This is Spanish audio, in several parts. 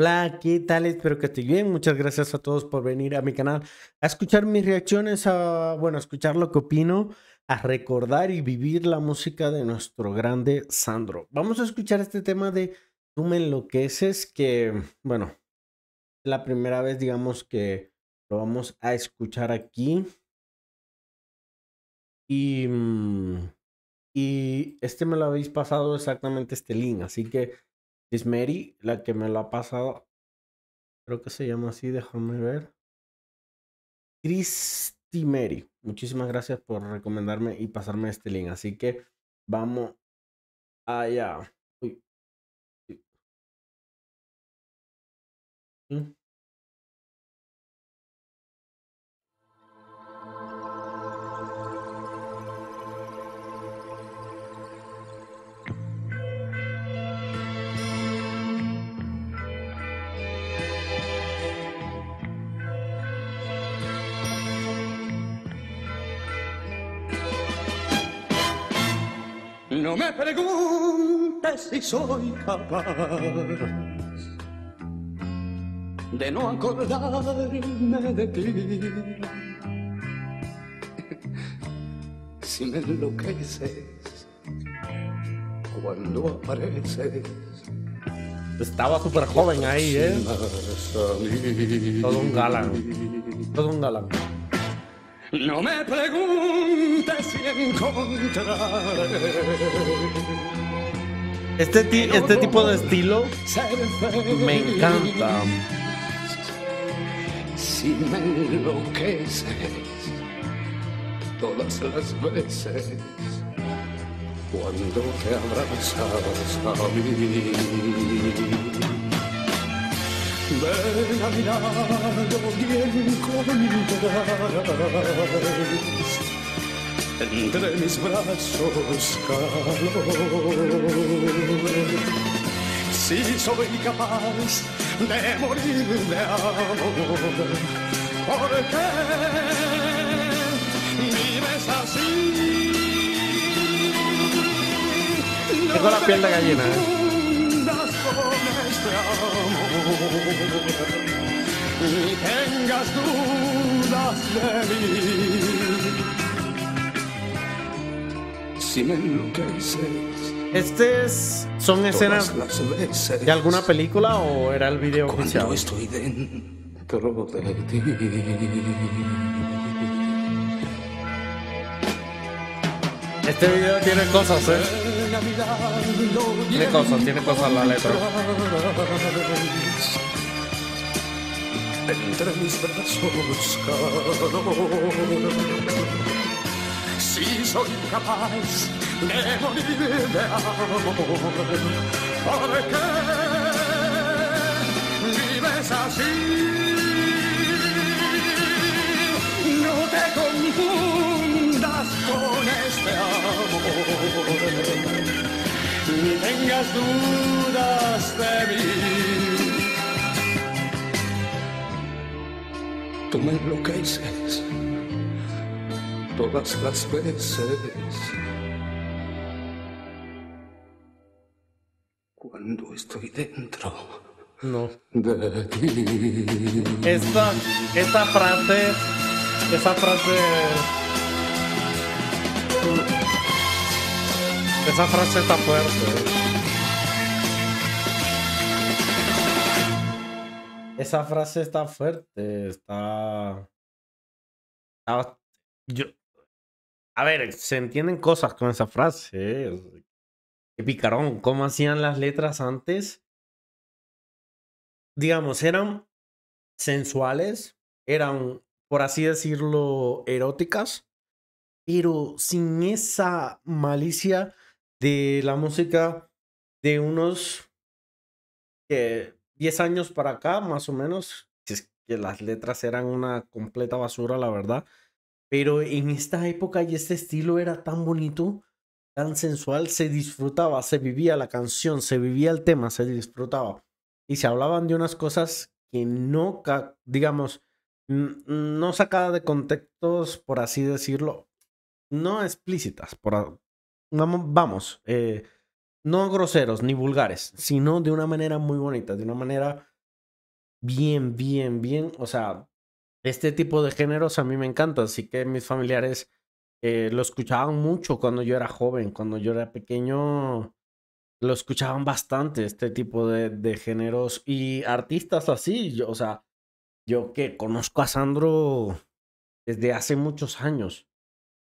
Hola, ¿qué tal? Espero que estés bien. Muchas gracias a todos por venir a mi canal a escuchar mis reacciones, a, bueno, escuchar lo que opino, a recordar y vivir la música de nuestro grande Sandro. Vamos a escuchar este tema de Tu Me Enloqueces, que, bueno, es la primera vez, digamos, que lo vamos a escuchar aquí. Y este me lo habéis pasado exactamente este link, así que Christy Mary, la que me lo ha pasado, creo que se llama así, déjame ver. Christy Mary, muchísimas gracias por recomendarme y pasarme este link. Así que vamos allá. Uy. ¿Mm? No me preguntes si soy capaz de no acordarme de ti. Si me enloqueces cuando apareces. Estaba súper joven ahí, Todo un galán. Todo un galán. No me preguntes si encontraré. Este tipo de estilo me encanta. Si me enloqueces todas las veces cuando te abrazas a mí. Ven a mi lado y encontrarás entre mis brazos calor. Si soy capaz de morir de amor, ¿por qué vives así? No tengo la piel de gallina, ni tengas dudas de mí. Si me enloqueces. ¿Son escenas de alguna película o era el video oficial? Cuando estoy dentro de ti. Este video tiene cosas, tiene cosas la letra. Entre mis brazos calor. Si soy capaz de morir de amor, ¿por qué vives así? No te confundas con este amor, ni tengas dudas de mí. Tú me enloqueces todas las veces cuando estoy dentro de ti. Esa frase está fuerte. Esa frase está fuerte, a ver, se entienden cosas con esa frase, Qué picarón, cómo hacían las letras antes. Digamos, eran sensuales, eran, por así decirlo, eróticas, pero sin esa malicia de la música de unos que 10 años para acá, más o menos. Es que las letras eran una completa basura, la verdad. Pero en esta época y este estilo era tan bonito, tan sensual. Se disfrutaba, se vivía la canción, se vivía el tema, se disfrutaba. Y se hablaban de unas cosas que no, digamos, no sacadas de contextos, por así decirlo. No explícitas. No groseros ni vulgares, sino de una manera muy bonita, de una manera bien, bien, bien. O sea, este tipo de géneros a mí me encanta. Así que mis familiares lo escuchaban mucho cuando yo era joven. Cuando yo era pequeño lo escuchaban bastante, este tipo de géneros y artistas así. Yo, o sea, yo que conozco a Sandro desde hace muchos años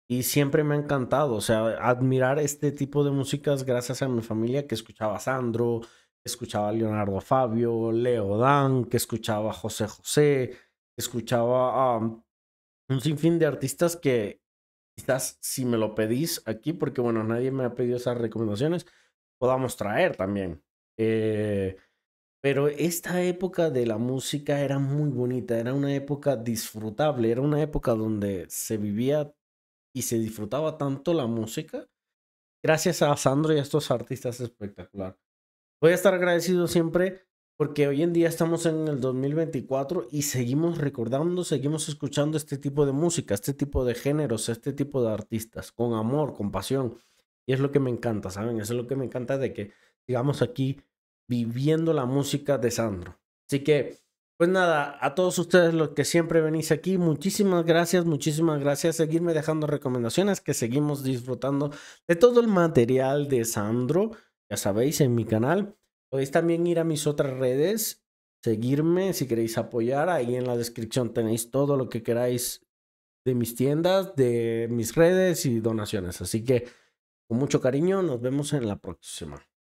y siempre me ha encantado, o sea, admirar este tipo de músicas gracias a mi familia que escuchaba a Sandro, escuchaba a Leonardo Fabio, Leo Dan, que escuchaba a José José, escuchaba a un sinfín de artistas que quizás si me lo pedís aquí, porque bueno, nadie me ha pedido esas recomendaciones, podamos traer también. Pero esta época de la música era muy bonita, era una época disfrutable, era una época donde se vivía y se disfrutaba tanto la música. Gracias a Sandro y a estos artistas espectacular. Voy a estar agradecido siempre porque hoy en día estamos en el 2024 y seguimos recordando, seguimos escuchando este tipo de música, este tipo de géneros, este tipo de artistas, con amor, con pasión. Y es lo que me encanta, ¿saben? Eso es lo que me encanta de que sigamos aquí viviendo la música de Sandro. Así que, pues nada, a todos ustedes los que siempre venís aquí, muchísimas gracias, seguirme dejando recomendaciones, que seguimos disfrutando de todo el material de Sandro, ya sabéis, en mi canal. Podéis también ir a mis otras redes, seguirme si queréis apoyar, ahí en la descripción tenéis todo lo que queráis de mis tiendas, de mis redes y donaciones. Así que, con mucho cariño, nos vemos en la próxima.